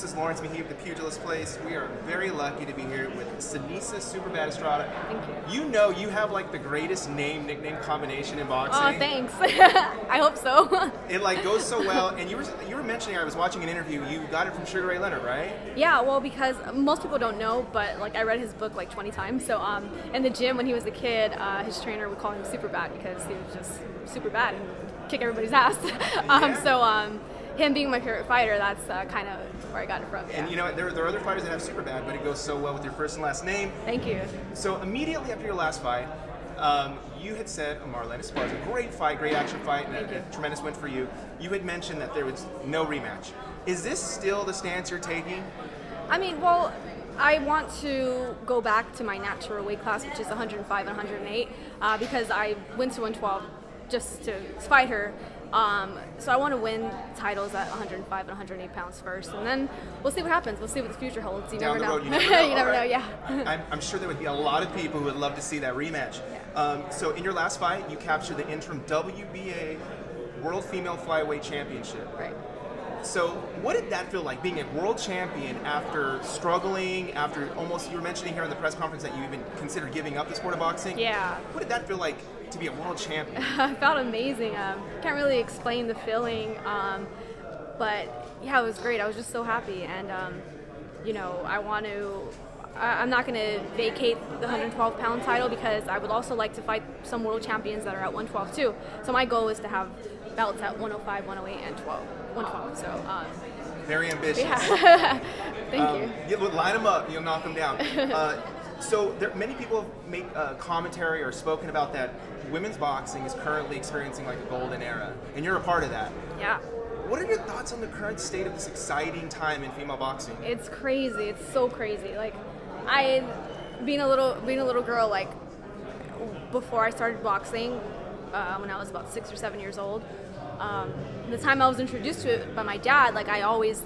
This is Lawrence Mahib, the Pugilist Place. We are very lucky to be here with Seniesa Superbad Estrada. Thank you. You know you have like the greatest nickname combination in boxing. Oh, thanks. I hope so. It like goes so well. And you were mentioning, I was watching an interview, you got it from Sugar Ray Leonard, right? Yeah, well, because most people don't know, but like I read his book like 20 times. So in the gym when he was a kid, his trainer would call him Superbad because he was just super bad and kick everybody's ass. Him being my favorite fighter, that's kind of where I got it from. Yeah. And you know, there are other fighters that have Superbad, but it goes so well with your first and last name. Thank you. So immediately after your last fight, you had said, Marlen Esparza, great fight, great action fight, and a tremendous win for you. You had mentioned that there was no rematch. Is this still the stance you're taking? I mean, well, I want to go back to my natural weight class, which is 105 and 108, because I went to 112 just to fight her. So I want to win titles at 105 and 108 pounds first, and then we'll see what happens. We'll see what the future holds. You never know. You never know. Yeah. I'm sure there would be a lot of people who would love to see that rematch. Yeah. So in your last fight, you captured the interim WBA World Female Flyweight Championship. Right. So what did that feel like, being a world champion after struggling, after almost, you were mentioning here in the press conference that you even considered giving up the sport of boxing. Yeah. What did that feel like to be a world champion? It felt amazing. Can't really explain the feeling, but yeah, it was great. I was just so happy, and you know, I'm not going to vacate the 112-pound title because I would also like to fight some world champions that are at 112 too. So my goal is to have belts at 105, 108, and 112. So very ambitious. Yeah. Thank you. Line them up. You'll knock them down. So many people make commentary or spoken about that women's boxing is currently experiencing like a golden era, and you're a part of that. Yeah. What are your thoughts on the current state of this exciting time in female boxing? It's crazy. It's so crazy. Like, I, being a little girl, like before I started boxing, when I was about 6 or 7 years old, the time I was introduced to it by my dad, like I always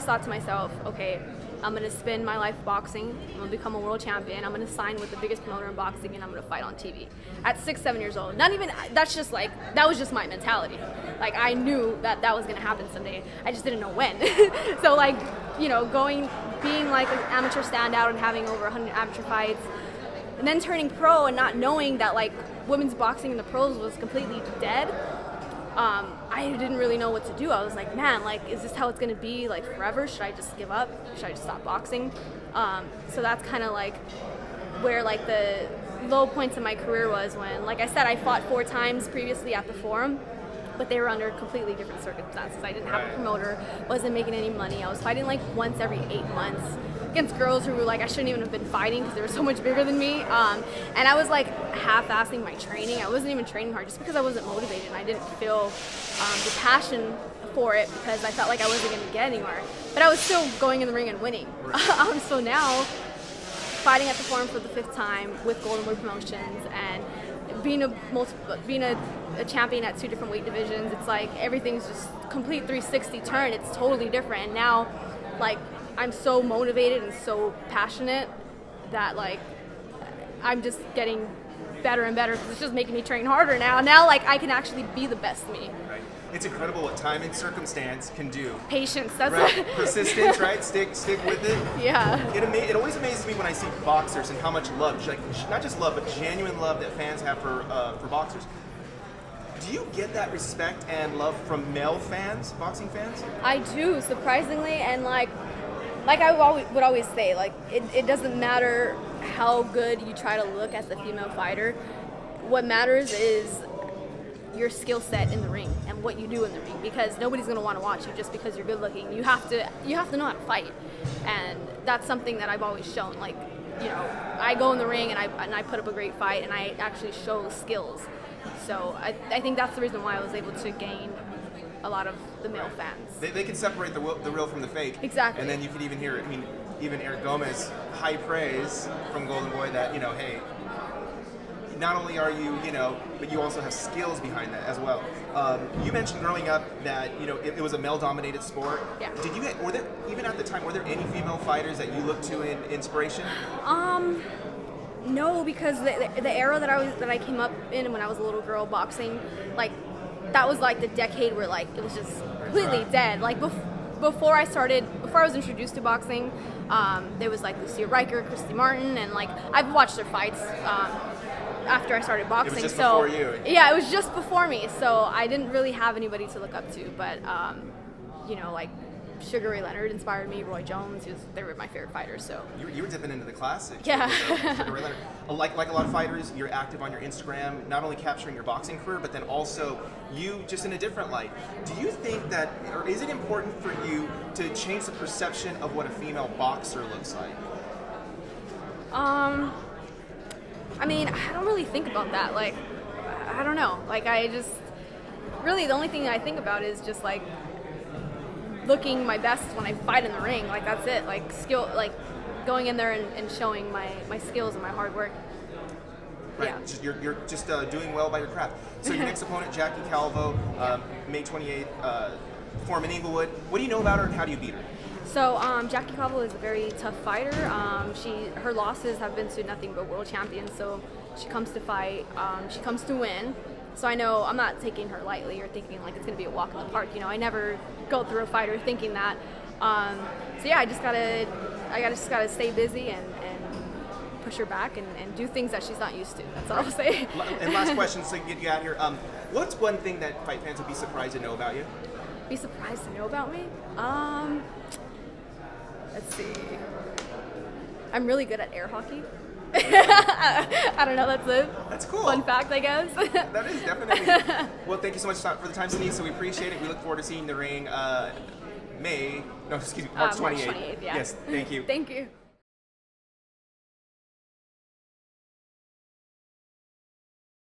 thought to myself, okay, I'm going to spend my life boxing, I'm going to become a world champion, I'm going to sign with the biggest promoter in boxing, and I'm going to fight on TV. At 6, 7 years old, not even, that's just like, that was just my mentality. Like, I knew that that was going to happen someday, I just didn't know when. So like, you know, being like an amateur standout and having over 100 amateur fights, and then turning pro and not knowing that like women's boxing in the pros was completely dead. I didn't really know what to do. I was like, man, like, is this how it's gonna be, like, forever? Should I just give up? Should I just stop boxing? So that's kind of like where like the low points in my career was, when, like I said, I fought 4 times previously at the Forum, but they were under completely different circumstances. I didn't have a promoter, wasn't making any money. I was fighting like once every 8 months against girls who were like, I shouldn't even have been fighting because they were so much bigger than me. And I was like half-assing my training. I wasn't even training hard just because I wasn't motivated. And I didn't feel the passion for it because I felt like I wasn't going to get anywhere. But I was still going in the ring and winning. So now, fighting at the Forum for the 5th time with Golden Boy Promotions, and being a champion at 2 different weight divisions, it's like everything's just complete 360 turn. It's totally different. And now, like, I'm so motivated and so passionate that like I'm just getting better and better because it's just making me train harder now. Now like I can actually be the best me. Right. It's incredible what time and circumstance can do. Patience, that's right. Persistence, right? Stick with it. Yeah. It always amazes me when I see boxers and how much love, like not just love, but genuine love that fans have for boxers. Do you get that respect and love from male fans, boxing fans? I do, surprisingly, and like I would always say, like it doesn't matter how good you try to look as a female fighter. What matters is your skill set in the ring and what you do in the ring, because nobody's gonna want to watch you just because you're good looking. You have to know how to fight, and that's something that I've always shown. Like, you know, I go in the ring and I put up a great fight and I actually show skills. So I think that's the reason why I was able to gain a lot of the male fans. They can separate the real from the fake. Exactly. And then you could even hear, I mean, even Eric Gomez, high praise from Golden Boy that, you know, hey, not only are you, you know, but you also have skills behind that as well. You mentioned growing up that, you know, it was a male-dominated sport. Yeah. Did you get, were there, even at the time, were there any female fighters that you looked to in inspiration? No, because the era that I came up in when I was a little girl boxing, like that was like the decade where like it was just completely dead. Like before I was introduced to boxing, there was like Lucia Riker, Christy Martin, and like I've watched their fights after I started boxing. It was just so before you. Yeah, it was just before me, so I didn't really have anybody to look up to. But you know, like Sugar Ray Leonard inspired me. Roy Jones, they were my favorite fighters. So you were dipping into the classics. Yeah. Sugar Ray Leonard. Like a lot of fighters, you're active on your Instagram, not only capturing your boxing career, but then also you just in a different light. Do you think that, or is it important for you to change the perception of what a female boxer looks like? I mean, I don't really think about that. Like, I don't know. Like, I just really the only thing that I think about is just like looking my best when I fight in the ring. Like, that's it. Like, skill, like going in there and showing my skills and my hard work. Right. Yeah. You're just doing well by your craft. So your next opponent, Jacky Calvo, May 28th, Forum in Inglewood. What do you know about her and how do you beat her? So Jacky Calvo is a very tough fighter. Her losses have been to nothing but world champions, so she comes to fight, she comes to win. So I know I'm not taking her lightly or thinking like it's gonna be a walk in the park. You know, I never go through a fighter thinking that. So yeah, I just gotta stay busy and push her back and do things that she's not used to. That's all I'll say. And last question, so get you out here. What's one thing that fight fans would be surprised to know about you? Be surprised to know about me? Let's see. I'm really good at air hockey. I don't know, that's it. That's cool. Fun fact, I guess. That is definitely. Well, thank you so much for the time, Seniesa. We appreciate it. We look forward to seeing the ring March 28th. Yes, thank you. Thank you.